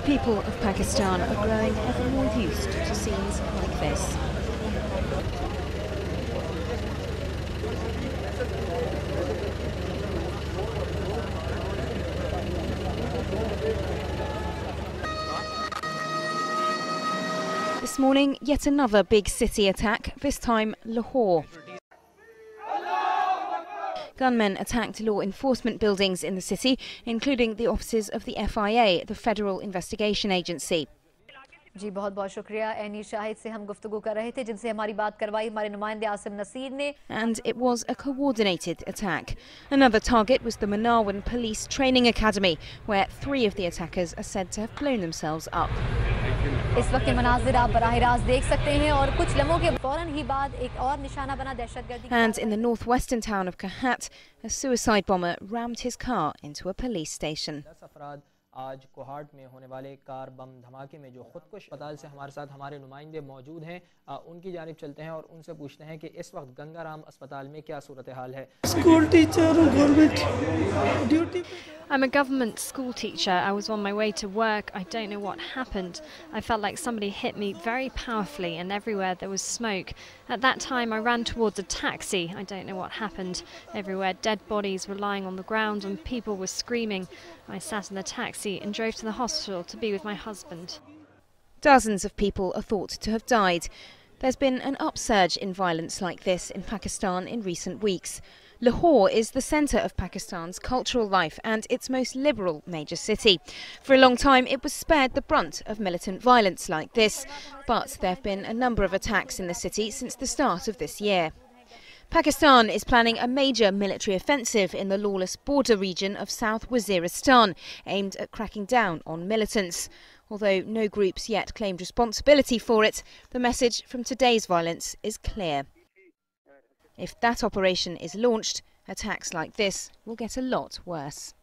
The people of Pakistan are growing ever more used to scenes like this. This morning, yet another big city attack, this time Lahore. Gunmen attacked law enforcement buildings in the city, including the offices of the FIA, the Federal Investigation Agency. जी बहुत-बहुत शुक्रिया any Shahid से हम गुफ्तगू कर रहे थे जिनसे हमारी बात करवाई हमारे नुमाइंदे आसिम नसीर ने. And it was a coordinated attack. Another target was the Manawan Police Training Academy, where 3 of the attackers are said to have blown themselves up. इस वक्त के मनाज़िर आप बराह-ए-रास्त देख सकते हैं और कुछ लम्हों के फौरन ही बाद एक और निशाना बना दहशतगर्दी. And in the northwestern town of Kahat, a suicide bomber rammed his car into a police station. 10 अफराद आज कोहाट में होने वाले कार बम धमाके में जो खुदकुश अस्पताल से हमारे साथ हमारे नुमाइंदे मौजूद हैं उनकी जानिब चलते हैं और उनसे पूछते हैं कि इस वक्त गंगाराम अस्पताल में क्या सूरत-ए-हाल है. स्कूल टीचर और government duty. I'm a government school teacher. I was on my way to work. I don't know what happened. I felt like somebody hit me very powerfully, and everywhere there was smoke. At that time, I ran towards a taxi. I don't know what happened. Everywhere, dead bodies were lying on the ground, and people were screaming. I sat in the taxi and drove to the hospital to be with my husband. Dozens of people are thought to have died. There's been an upsurge in violence like this in Pakistan in recent weeks. Lahore is the centre of Pakistan's cultural life and its most liberal major city. For a long time, it was spared the brunt of militant violence like this, but there have been a number of attacks in the city since the start of this year. Pakistan is planning a major military offensive in the lawless border region of South Waziristan, aimed at cracking down on militants. Although no groups yet claimed responsibility for it, the message from today's violence is clear. If that operation is launched, attacks like this will get a lot worse.